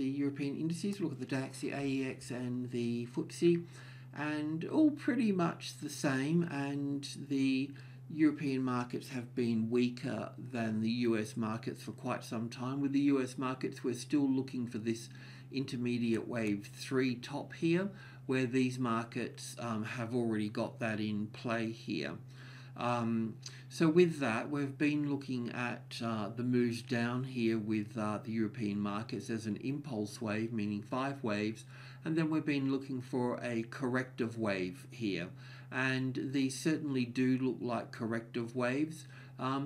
the European indices, look at the DAX, the AEX and the FTSE, and all pretty much the same, and the European markets have been weaker than the US markets for quite some time. With the US markets, we're still looking for this intermediate wave 3 top here, where these markets have already got that in play here. So with that, we've been looking at the moves down here with the European markets as an impulse wave, meaning 5 waves, and then we've been looking for a corrective wave here. And these certainly do look like corrective waves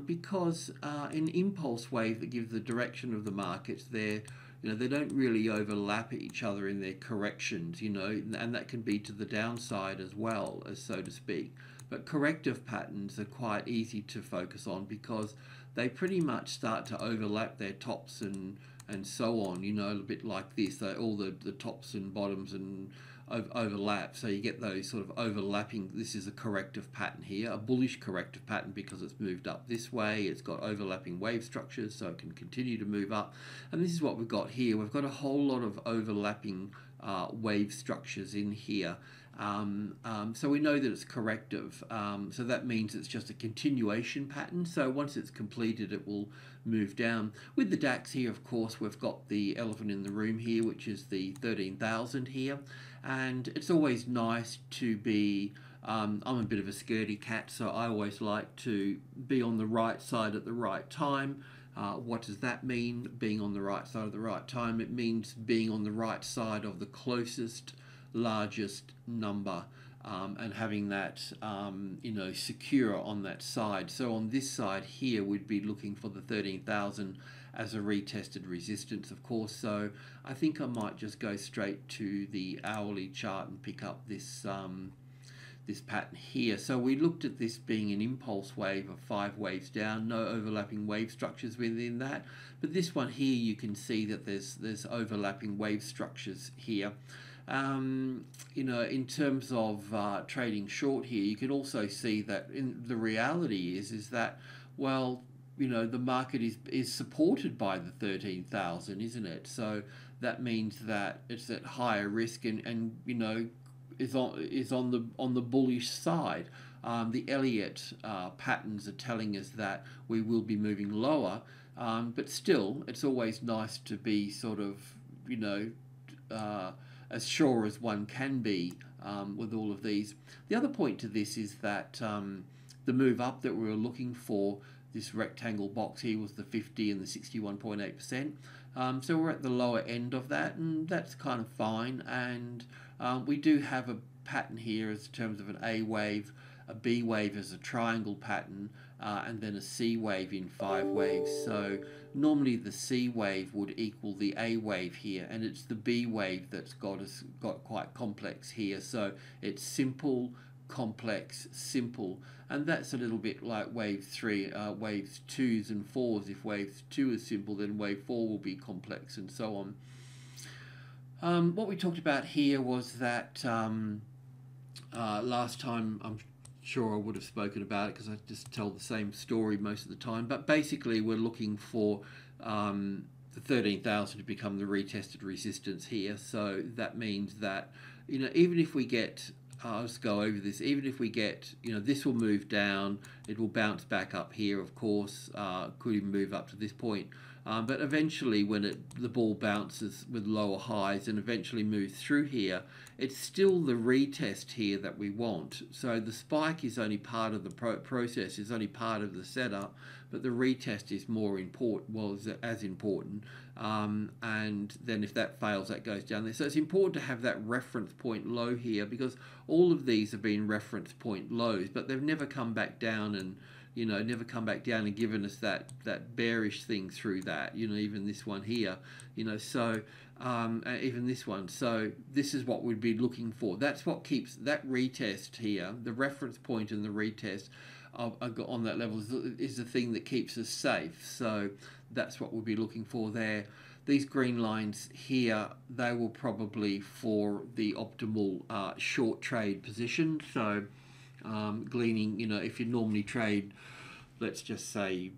because an impulse wave that gives the direction of the markets, they don't really overlap each other in their corrections, and that can be to the downside as well, as so to speak. But corrective patterns are quite easy to focus on because they pretty much start to overlap their tops and so on, a bit like this. All the tops and bottoms and overlap, so you get those sort of overlapping. This is a corrective pattern here, a bullish corrective pattern, because it's moved up this way, it's got overlapping wave structures, so it can continue to move up. And this is what we've got here. We've got a whole lot of overlapping wave structures in here. So we know that it's corrective, so that means it's just a continuation pattern, so once it's completed it will move down. With the DAX here, of course, we've got the elephant in the room here, which is the 13,000 here, and it's always nice to be, I'm a bit of a scaredy cat, so I always like to be on the right side at the right time. What does that mean, being on the right side at the right time? It means being on the right side of the closest largest number and having that secure on that side. So on this side here, we'd be looking for the 13,000 as a retested resistance, of course. So I think I might just go straight to the hourly chart and pick up this this pattern here. So we looked at this being an impulse wave of 5 waves down, no overlapping wave structures within that, but this one here you can see that there's overlapping wave structures here. In terms of trading short here, you can also see that the reality is that, well, the market is supported by the 13,000, isn't it? So that means that it's at higher risk and is on the bullish side. The Elliott patterns are telling us that we will be moving lower, but still, it's always nice to be sort of as sure as one can be with all of these. The other point to this is that the move up that we were looking for, this rectangle box here, was the 50 and the 61.8%. So we're at the lower end of that, and that's kind of fine. And we do have a pattern here in terms of an A wave, a B wave as a triangle pattern, and then a C wave in 5 waves. So normally the C wave would equal the A wave here, and it's the B wave that's got quite complex here. So it's simple, complex, simple, and that's a little bit like wave 3, waves 2s and 4s. If wave 2 is simple, then wave 4 will be complex, and so on. What we talked about here was that last time, I'm sure I would have spoken about it because I just tell the same story most of the time, but basically we're looking for the 13,000 to become the retested resistance here. So that means that, even if we get, I'll just go over this, even if we get, this will move down, it will bounce back up here, of course, could even move up to this point. But eventually, when the ball bounces with lower highs and eventually moves through here, it's still the retest here that we want. So the spike is only part of the process, is only part of the setup, but the retest is more important, as important. And then if that fails, that goes down there. So it's important to have that reference point low here, because all of these have been reference point lows, but they've never come back down and never come back down and given us that bearish thing through that, even this one here, so even this one. So this is what we'd be looking for. That's what keeps that retest here, the reference point and the retest on that level is the thing that keeps us safe. So that's what we'll be looking for there. These green lines here, they were probably for the optimal short trade position. So gleaning, if you normally trade, let's just say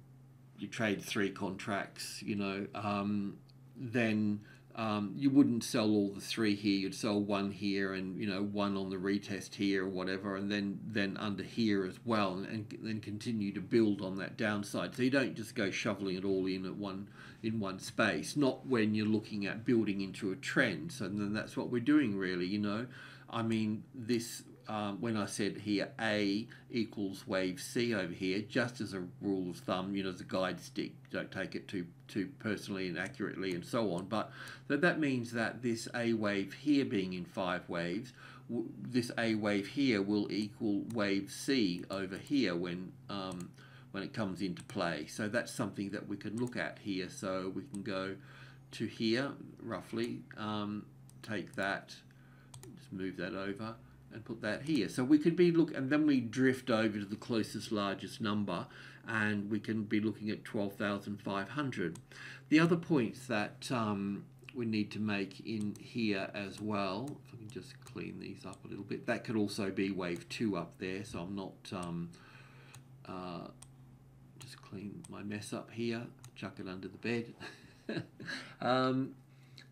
you trade 3 contracts, then You wouldn't sell all the three here. You'd sell one here and, you know, one on the retest here or whatever, and then under here as well, and then continue to build on that downside. So you don't just go shoveling it all in at one space, not when you're looking at building into a trend. So then that's what we're doing really, you know. I mean, this, when I said here A equals wave C over here, just as a rule of thumb, you know, as a guide stick, don't take it too personally and accurately and so on, but that means that this A wave here being in 5 waves, this A wave here will equal wave C over here when it comes into play. So that's something that we can look at here. So we can go to here roughly, take that, just move that over and put that here. So we could be and then we drift over to the closest largest number, and we can be looking at 12,500. The other points that we need to make in here as well, if I can just clean these up a little bit, that could also be wave 2 up there, so I'm not, just clean my mess up here, chuck it under the bed. The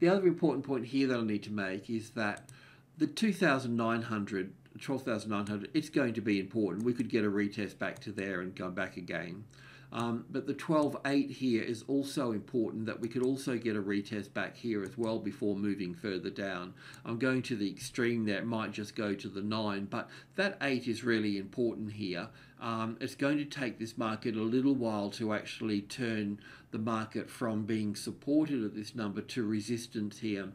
other important point here that I need to make is that the 2,900, 12,900, it's going to be important. We could get a retest back to there and go back again. But the 12.8 here is also important, that we could also get a retest back here as well before moving further down. I'm going to the extreme there. It might just go to the 9, but that 8 is really important here. It's going to take this market a little while to actually turn the market from being supported at this number to resistance here.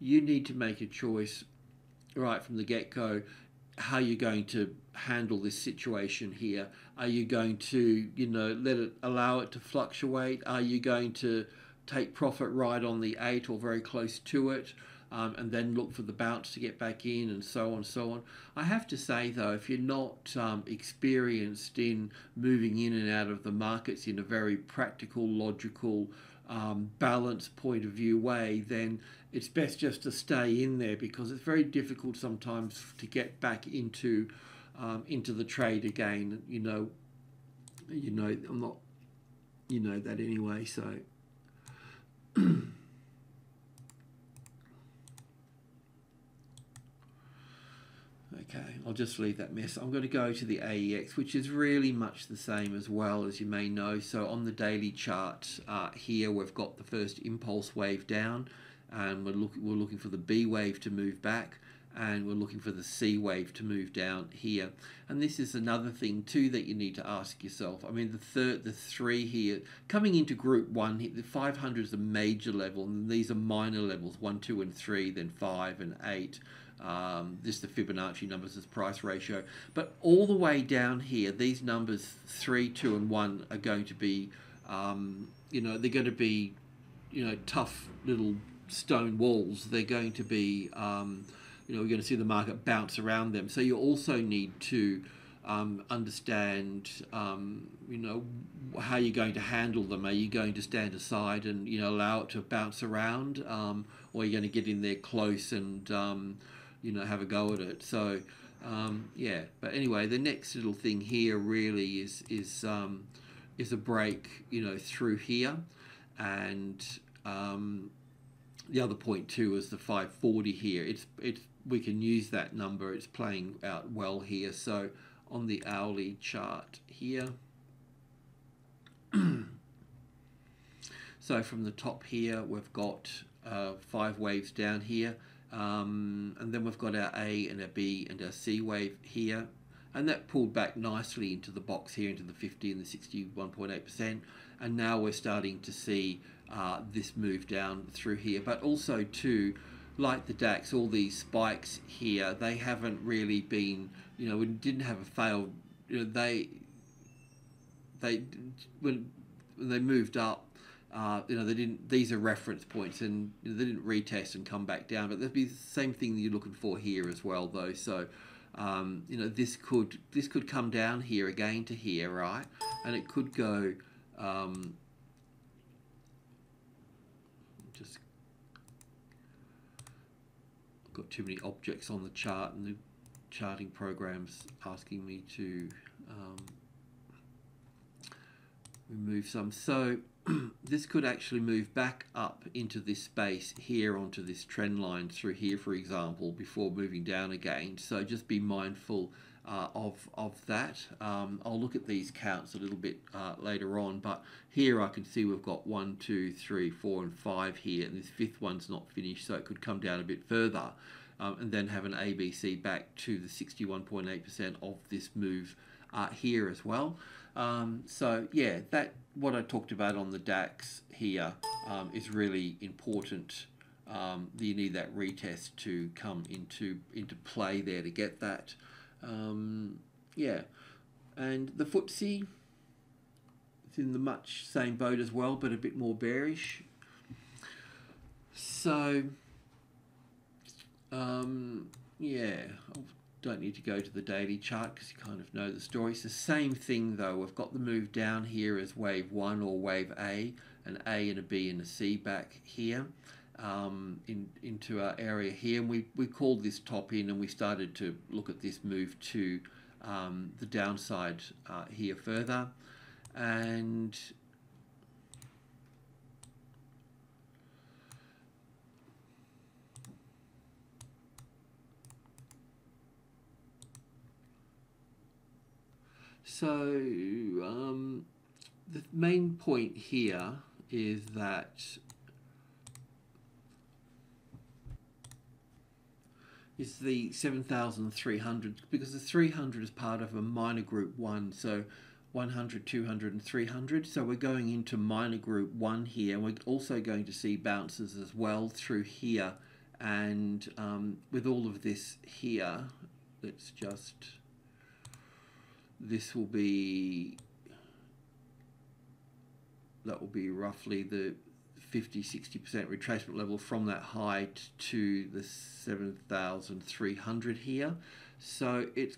You need to make a choice right from the get-go how you're going to handle this situation here. Are you going to, you know, allow it to fluctuate? Are you going to take profit right on the 8 or very close to it, and then look for the bounce to get back in and so on, so on? I have to say though, if you're not experienced in moving in and out of the markets in a very practical, logical, balanced point of view way, then it's best just to stay in there, because it's very difficult sometimes to get back into the trade again. You know, I'm not, you know that anyway. So okay, I'll just leave that mess. I'm going to go to the AEX, which is really much the same as well, as you may know. So on the daily chart here, we've got the first impulse wave down, and we're looking for the B wave to move back, and we're looking for the C wave to move down here. And this is another thing too that you need to ask yourself. I mean, the three here coming into group 1, the 500 is a major level, and these are minor levels, 1, 2, and 3, then 5 and 8. This is the Fibonacci numbers as price ratio, but all the way down here, these numbers 3, 2, and 1 are going to be, you know, they're going to be, you know, tough little stone walls. They're going to be, you know, we're going to see the market bounce around them. So you also need to understand, you know, how you're going to handle them. Are you going to stand aside and, you know, allow it to bounce around, or are you going to get in there close and, you know, have a go at it? So yeah, but anyway, the next little thing here really is a break, you know, through here. And the other point too is the 540 here. It's we can use that number. It's playing out well here. So on the hourly chart here, so from the top here, we've got 5 waves down here, and then we've got our A and our B and our C wave here, and that pulled back nicely into the box here, into the 50 and the 61.8%, and now we're starting to see this move down through here. But also too, like the DAX, all these spikes here, they haven't really been, you know, we didn't have a failed, you know, when they moved up, you know, they didn't, these are reference points, and you know, they didn't retest and come back down. But that'd be the same thing that you're looking for here as well though. So you know, this could come down here again to here, right? And it could go, just got too many objects on the chart, and the charting program's asking me to remove some. So this could actually move back up into this space here onto this trend line through here, for example, before moving down again. So just be mindful of that. I'll look at these counts a little bit later on, but here I can see we've got 1, 2, 3, 4 and 5 here, and this fifth one's not finished, so it could come down a bit further and then have an ABC back to the 61.8% of this move here as well. So yeah, that what I talked about on the DAX here is really important. You need that retest to come into play there to get that. Yeah, and the FTSE, it's in the much same boat as well, but a bit more bearish. So yeah, don't need to go to the daily chart because you kind of know the story. It's the same thing though. We've got the move down here as wave 1 or wave A, an A and a B and a C back here into our area here, and we called this top in, and we started to look at this move to the downside here further, and so the main point here is that is the 7,300, because the 300 is part of a minor group 1, so 100, 200 and 300. So we're going into minor group 1 here, and we're also going to see bounces as well through here, and with all of this here, let's just, this will be, that will be roughly the 50-60% retracement level from that high to the 7,300 here. So it's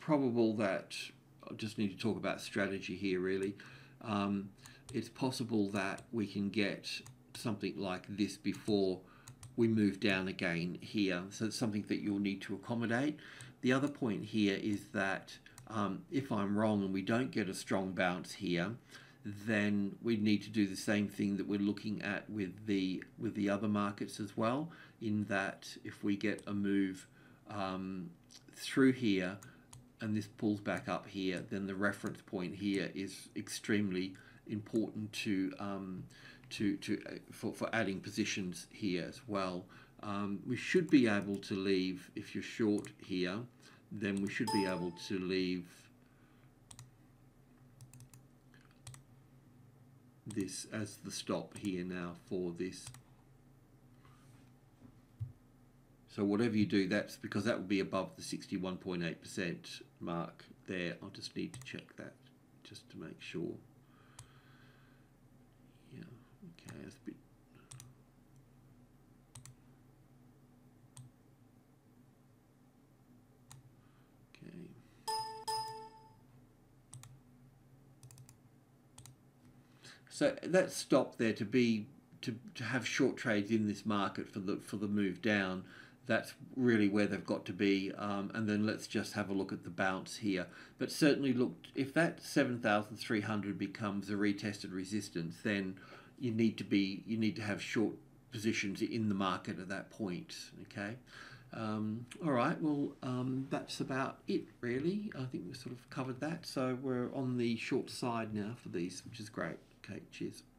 probable that, I just need to talk about strategy here really, it's possible that we can get something like this before we move down again here. So it's something that you'll need to accommodate. The other point here is that if I'm wrong and we don't get a strong bounce here, then we need to do the same thing that we're looking at with the other markets as well, in that if we get a move through here and this pulls back up here, then the reference point here is extremely important for adding positions here as well. We should be able to leave, if you're short here, then we should be able to leave this as the stop here now for this. So whatever you do, that's because that will be above the 61.8% mark there. I'll just need to check that just to make sure. Yeah, okay, that's a bit. So that stop there to have short trades in this market for the move down, that's really where they've got to be. And then let's just have a look at the bounce here. But certainly look, if that 7,300 becomes a retested resistance, then you need to be, you need to have short positions in the market at that point. Okay. All right, well, that's about it, really. I think we've sort of covered that. So we're on the short side now for these, which is great. Okay, cheers.